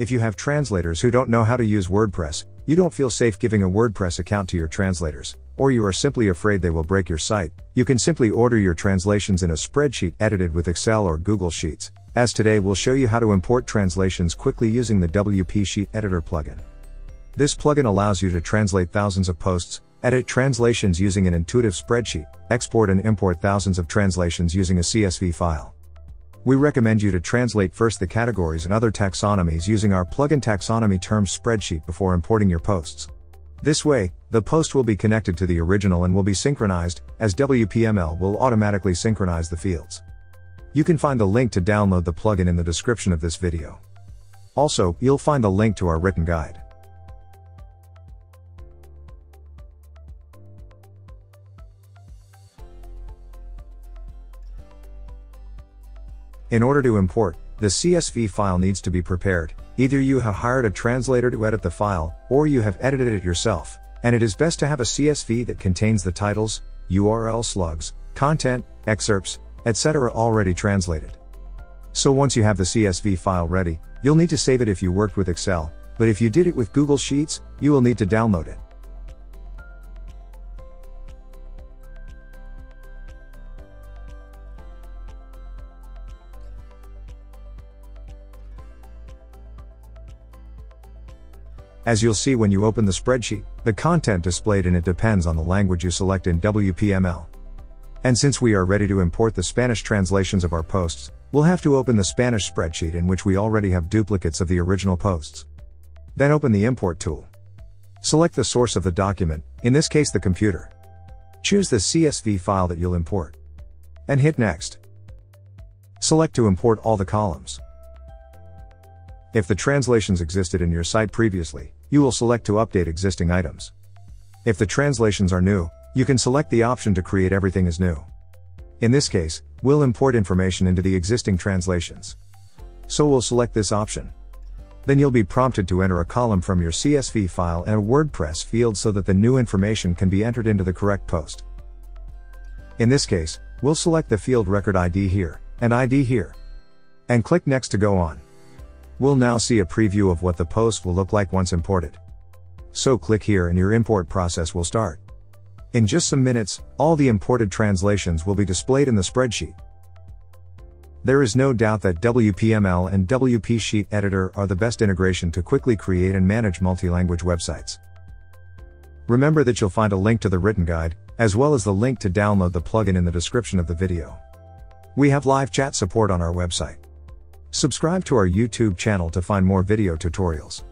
If you have translators who don't know how to use WordPress, you don't feel safe giving a WordPress account to your translators, or you are simply afraid they will break your site, you can simply order your translations in a spreadsheet edited with Excel or Google Sheets, as today we'll show you how to import translations quickly using the WP Sheet Editor plugin. This plugin allows you to translate thousands of posts, edit translations using an intuitive spreadsheet, export and import thousands of translations using a CSV file. We recommend you to translate first the categories and other taxonomies using our plugin taxonomy terms spreadsheet before importing your posts. This way, the post will be connected to the original and will be synchronized, as WPML will automatically synchronize the fields. You can find the link to download the plugin in the description of this video. Also, you'll find the link to our written guide. In order to import, the CSV file needs to be prepared. Either you have hired a translator to edit the file, or you have edited it yourself, and it is best to have a CSV that contains the titles, URL slugs, content, excerpts, etc. already translated. So once you have the CSV file ready, you'll need to save it if you worked with Excel, but if you did it with Google Sheets, you will need to download it. As you'll see when you open the spreadsheet, the content displayed in it depends on the language you select in WPML. And since we are ready to import the Spanish translations of our posts, we'll have to open the Spanish spreadsheet in which we already have duplicates of the original posts. Then open the import tool. Select the source of the document, in this case the computer. Choose the CSV file that you'll import. And hit next. Select to import all the columns. If the translations existed in your site previously, you will select to update existing items. If the translations are new, you can select the option to create everything as new. In this case, we'll import information into the existing translations. So we'll select this option. Then you'll be prompted to enter a column from your CSV file and a WordPress field so that the new information can be entered into the correct post. In this case, we'll select the field record ID here, and ID here. And click next to go on. We'll now see a preview of what the post will look like once imported. So click here and your import process will start. In just some minutes, all the imported translations will be displayed in the spreadsheet. There is no doubt that WPML and WP Sheet Editor are the best integration to quickly create and manage multi-language websites. Remember that you'll find a link to the written guide, as well as the link to download the plugin in the description of the video. We have live chat support on our website. Subscribe to our YouTube channel to find more video tutorials.